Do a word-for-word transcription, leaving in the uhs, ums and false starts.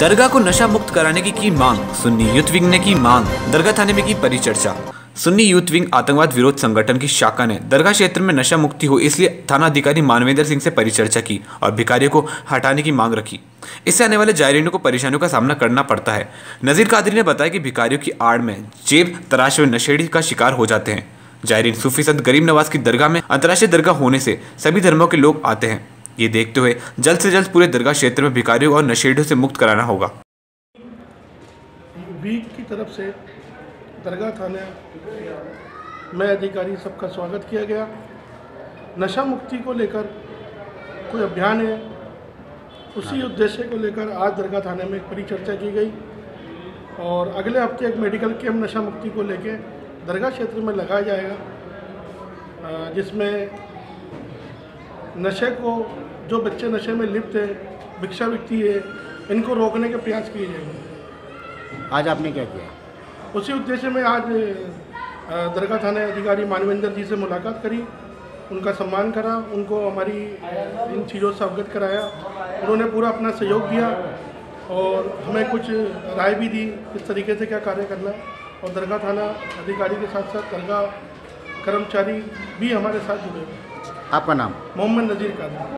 दरगाह को नशा मुक्त कराने की की मांग, सुन्नी यूथ विंग ने की मांग, दरगाह थाने में की परिचर्चा। सुन्नी यूथ विंग आतंकवाद विरोध संगठन की शाखा ने दरगाह क्षेत्र में नशा मुक्ति हो इसलिए थानाधिकारी मानवेंद्र सिंह से परिचर्चा की और भिखारियों को हटाने की मांग रखी। इससे आने वाले जायरीनों को परेशानियों का सामना करना पड़ता है। नजीर कादरी ने बताया कि भिखारियों की आड़ में जेब तराश हुए नशेड़ी का शिकार हो जाते हैं। जायरीन सूफी साद गरीब नवाज की दरगाह में अंतर्राष्ट्रीय दरगाह होने से सभी धर्मों के लोग आते हैं। ये देखते हुए जल्द से जल्द पूरे दरगाह क्षेत्र में भिखारियों और नशेड़ियों से मुक्त कराना होगा। वीक की तरफ से दरगाह थाने में अधिकारी सबका स्वागत किया गया। नशा मुक्ति को लेकर कोई अभियान है, उसी उद्देश्य को लेकर आज दरगाह थाने में एक परिचर्चा की गई और अगले हफ्ते एक मेडिकल कैंप नशा मुक्ति को लेकर दरगाह क्षेत्र में लगाया जाएगा, जिसमें नशे को जो बच्चे नशे में लिप्त है, भिक्षावृत्ति है, इनको रोकने के प्रयास किए जाएंगे। आज आपने क्या किया? उसी उद्देश्य में आज दरगाह थाने अधिकारी मानवेंद्र जी से मुलाकात करी, उनका सम्मान करा, उनको हमारी इन चीज़ों से अवगत कराया। उन्होंने पूरा अपना सहयोग दिया और हमें कुछ राय भी दी किस तरीके से क्या कार्य करना है। और दरगाह थाना अधिकारी के साथ साथ दरगाह कर्मचारी भी हमारे साथ जुड़े। आपका नाम? मोहम्मद नजीर कादी।